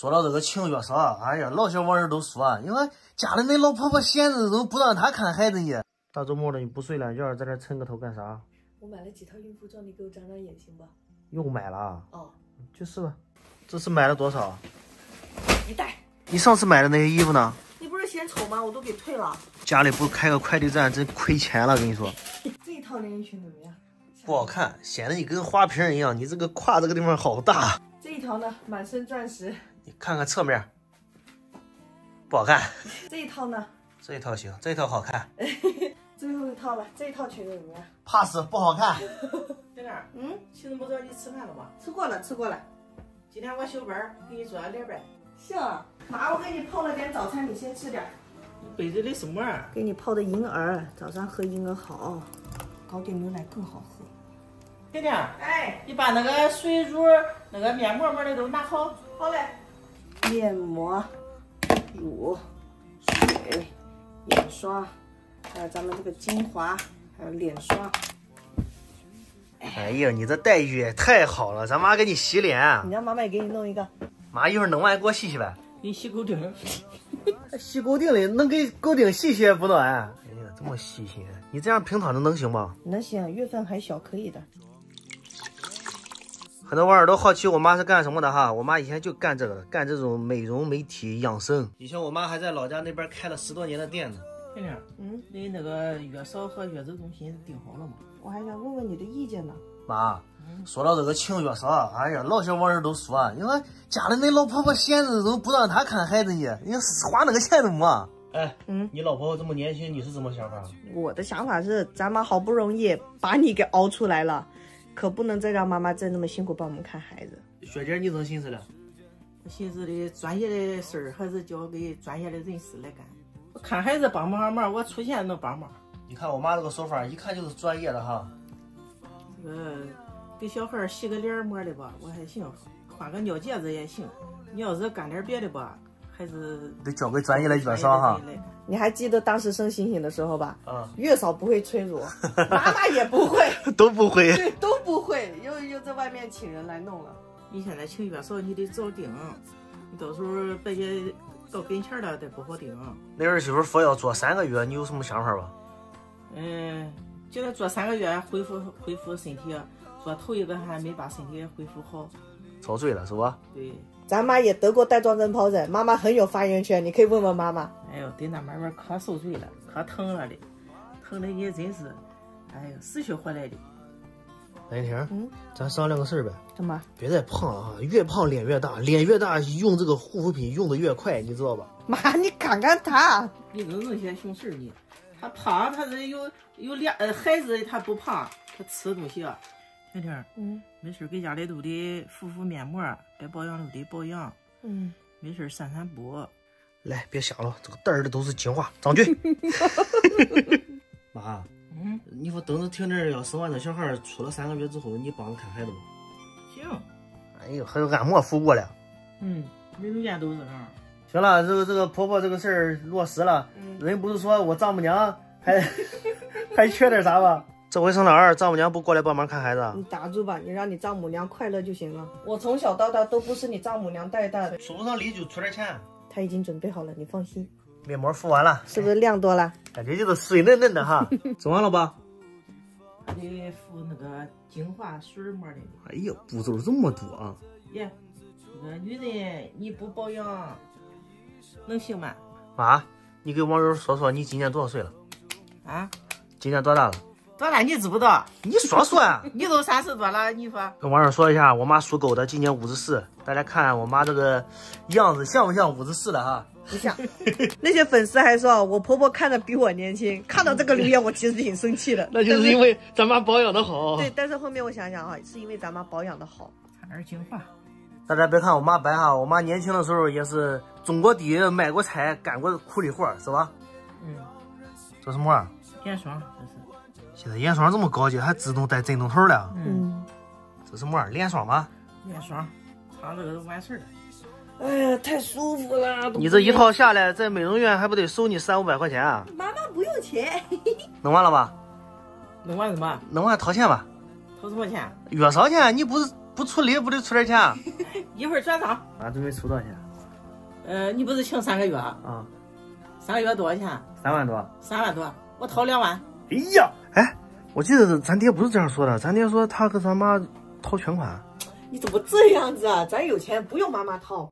说到这个情药啥，哎呀，老些网友都说，因为家里那老婆婆闲着都不让她看孩子呢。大周末的你不睡懒觉，在这蹭个头干啥？我买了几套孕妇装，你给我长长眼睛吧。又买了？哦，就是吧。这次买了多少？一袋。你上次买的那些衣服呢？你不是嫌丑吗？我都给退了。家里不开个快递站，真亏钱了，跟你说。这一套连衣裙怎么样？不好看，显得你跟花瓶一样。你这个胯这个地方好大。这一条呢，满身钻石。你看看侧面，不好看。这一套呢？这一套行，这一套好看。最后一套了，这一套裙子怎么样 ？pass， 不好看。在哪儿？嗯，妻子不着急吃饭了吗？吃过了，吃过了。今天我休班，给你做点呗。行，妈，我给你泡了点早餐，你先吃点。你背着的什么？给你泡的银耳，早上喝银耳好，搞点牛奶更好喝。爹爹，哎，你把那个水乳、那个面膜膜的都拿好。好嘞。面膜、乳、水、眼霜。 还有咱们这个精华，还有脸霜。哎呀，你这待遇也太好了，咱妈给你洗脸。你让妈妈也给你弄一个。妈，一会儿弄完给我洗洗呗。你洗狗顶。洗狗顶里能给狗顶洗洗不能？哎呀，这么细心，你这样平躺着能行吗？能行，月份还小，可以的。很多网友都好奇我妈是干什么的哈，我妈以前就干这个，干这种美容美体养生。以前我妈还在老家那边开了10多年的店呢。 玲玲，嗯，你那个月嫂和月子中心定好了吗？我还想问问你的意见呢。妈，说到这个请月嫂，哎呀，老些网友都说，因为家里那老婆婆闲着都不让她看孩子呢，你花那个钱都没。哎，嗯，你老婆婆这么年轻，你是什么想法？我的想法是，咱妈好不容易把你给熬出来了，可不能再让妈妈再那么辛苦帮我们看孩子。雪姐，你怎么心思了？我心思的专业的事儿还是交给专业的人士来干。 看孩子帮不上忙，我出现能帮忙。你看我妈这个手法，一看就是专业的哈。这个给小孩洗个脸膜的吧，我还行；换个尿戒子也行。你要是干点别的吧，还是得交给专业的月嫂哈。你还记得当时生星星的时候吧？嗯。月嫂不会催乳，妈妈也不会，都不会，对，都不会，又在外面请人来弄了。你现在请月嫂，你得早定，你到时候别去。 到跟前了，得不好顶。那儿媳妇佛要做3个月，你有什么想法吧？嗯，就得做3个月，恢复身体。做头一个还没把身体恢复好，遭罪了是吧？对，咱妈也得过带状症疱疹，妈妈很有发言权，你可以问问妈妈。哎呦，对那慢慢可受罪了，可疼了的，疼的也真是，哎呦，死去活来的。兰亭，嗯，咱商量个事儿呗。干嘛？别再胖了啊！越胖脸越大，脸越大用这个护肤品用的越快，你知道吧？妈，你看看他，你能弄些熊事你？他胖，他是有孩子，他不胖，他吃东西啊。兰亭，嗯，没事给家里都得敷敷面膜，该保养都得保养。嗯，没事散散步。来，别想了，这个袋儿里都是情话。张军，妈。 嗯，你说等着听着，要生完这小孩出了3个月之后，你帮着看孩子吗？行。哎呦，还有按摩服务了。嗯，人家都是这样。行了，这个婆婆这个事儿落实了。嗯、人不是说我丈母娘还缺点啥吧？这回生老二，丈母娘不过来帮忙看孩子？你打住吧，你让你丈母娘快乐就行了。我从小到大都不是你丈母娘带大的。说不上离就出点钱。她已经准备好了，你放心。 面膜敷完了，是不是量多了？感觉就是水嫩嫩的哈，整完了吧？还得敷那个精华水膜的。哎呀，步骤这么多啊！耶，这个女人你不保养能行吗？妈，你给网友说说你今年多少岁了？啊？今年多大了？多大你知不知道？你说说啊！你都30多了，你说。跟网友说一下，我妈属狗的，今年54。大家看我妈这个样子像不像54的哈？ 不像，那些粉丝还说我婆婆看着比我年轻。看到这个留言，我其实挺生气的。那就是因为咱妈保养的好。对，但是后面我想想啊，是因为咱妈保养的好，产儿精华。大家别看我妈白哈，我妈年轻的时候也是种过地、卖过菜、干过苦力活，是吧？嗯。这什么？眼霜，这是。现在眼霜这么高级，还自动带震动头了。嗯。这什么？脸霜吗？脸霜，擦这个就完事了。 哎呀，太舒服了！你这一套下来，在美容院还不得收你300-500块钱啊？妈妈不用钱，弄完了吧？弄完什么？弄完掏钱吧。掏什么钱？月嫂钱，你不出力不得出点钱？一会儿转账。俺准备出多少钱？你不是请3个月啊？啊，3个月多少钱？3万多。3万多，我掏2万。哎呀，哎，我记得咱爹不是这样说的，咱爹说他和咱妈掏全款。你怎么这样子啊？咱有钱不用妈妈掏。